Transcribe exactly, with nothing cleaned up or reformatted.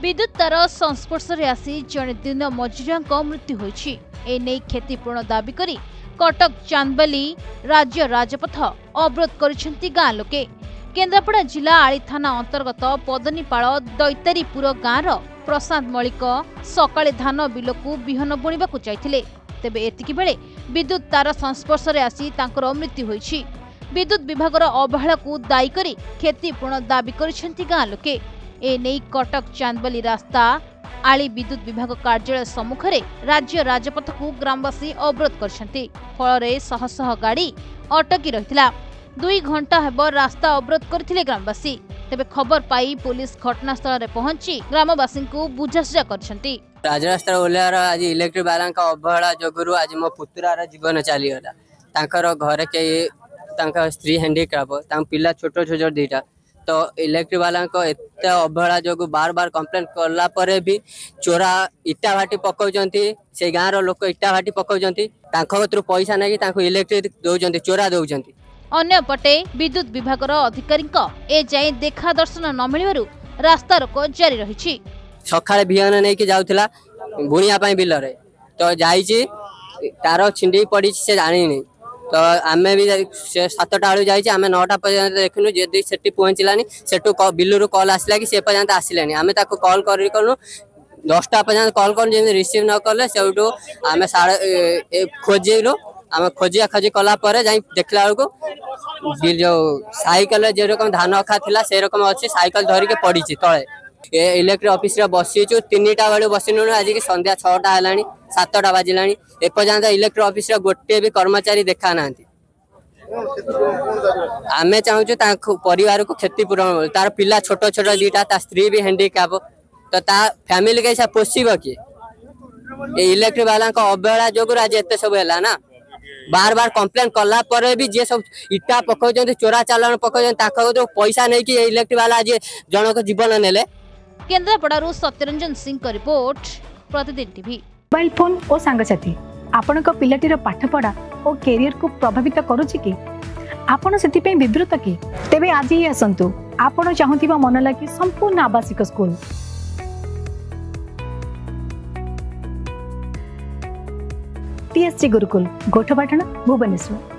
विद्युत तार संस्पर्श में आसी जड़े दिन मजुरिया मृत्यु होती एने क्षतिपूरण दाबी करी कटक चांदबाली राज्य राजपथ अवरोध कर गाँ लोके। केन्द्रापड़ा जिला आली थाना अंतर्गत पदनीपाड़ दैतारीपुर गाँव प्रशांत मलिक सकाले धान बिल को विहन बुणवाक जाते तेज एतिक बेले विद्युत तार संस्पर्श में आसी तांकर मृत्यु होती। विद्युत विभाग अवहेला को दायी कर क्षतिपूरण दाबी कर गाँ लोके। एने कटक चांदबाली रास्ता आली विद्युत विभाग कार्यालय सम्मुख राज्य राजपथ को ग्रामवासी अवरोध करछंती। फलरे शह शह गाड़ी अटकी रहितला। दुई घंटा हेब रास्ता अवरोध करथिले ग्रामवासी। तेबे खबर पाई पुलिस घटनास्थल रे पहुंची ग्रामवासी को बुझासुझा करछंती। राजरास्ता ओलार आज इलेक्ट्रिक बाला का अवहेला जगुरु आज मो पुत्रार जीवन चली गला। तांकर घर के तांका स्त्री हैंडीक्राफ्ट तां पिला छोटो छोजर दीटा तो इलेक्ट्रिक वाला को एत अवहेला जो बार बार कम्प्लेन कला भी चोरा इटा भाटी पकाउंट से गाँव रोक इटा भाटी पकाउंट पैसा ना कि इलेक्ट्रिक दौरान चोरा दौरान। अंपटे विद्युत विभाग अधिकारी ए जाए देखा दर्शन न मिलू रास्ता रोक जारी रही। सका बिहन नहीं जाऊला बुणियापाई बिल तो जाइए तार छिंडी पड़ी से जानी नहीं तो आमे भी सतटा बेलू जाइए आम नौटा पर्यटन देखूँ जदि से पहुँचलानी से बिलू कल आसला कि से पर्यटन आसलानी आम कल करूँ दसटा पर्यटन कल करूँ रिसीव न कले से आम साढ़े खोजलु आम खोजा खोजी कलापर जा देखला बेलू जो सैकल जो रकम धान अखा था से रकम अच्छे सैकल धरिक पड़ी तले इलेक्ट्रिक अफिस बसचु तीन टा बेलू बस आज की सन्ध्या छटा है सातटा बाजिला एपर्यंत इलेक्ट्रिक ऑफिस गोटे भी कर्मचारी देखा ना। आम चाहूँ परिवार को क्षतिपूरण तार पिला छोट छोट दीटा ता स्त्री भी हैंडीकैप तो ता फैमिली कैसा पोषब किए। इलेक्ट्रिक वाला अवहेला जो आज एत सब है ना बार बार कंप्लेन कला पर भी जे सब इटा पकाउं चोरा चालाण पकाउं पैसा नहीं कि इलेक्ट्रिक वाला आज जनक जीवन ने। केन्द्रापड़ारू सत्यरंजन सिंह का रिपोर्ट प्रतिदिन टीवी। मोबाइल फोन और सांगसाथी आपण पाटीर पाठपढ़ा और कैरियर को प्रभावित करुच्च कि आपड़ से विव्रत कि तेरे आज ही आसतु आपण चाहूबा मन लगे संपूर्ण आवासिक स्कूल। टीएससी गुरुकुल गोठपाटना भुवनेश्वर।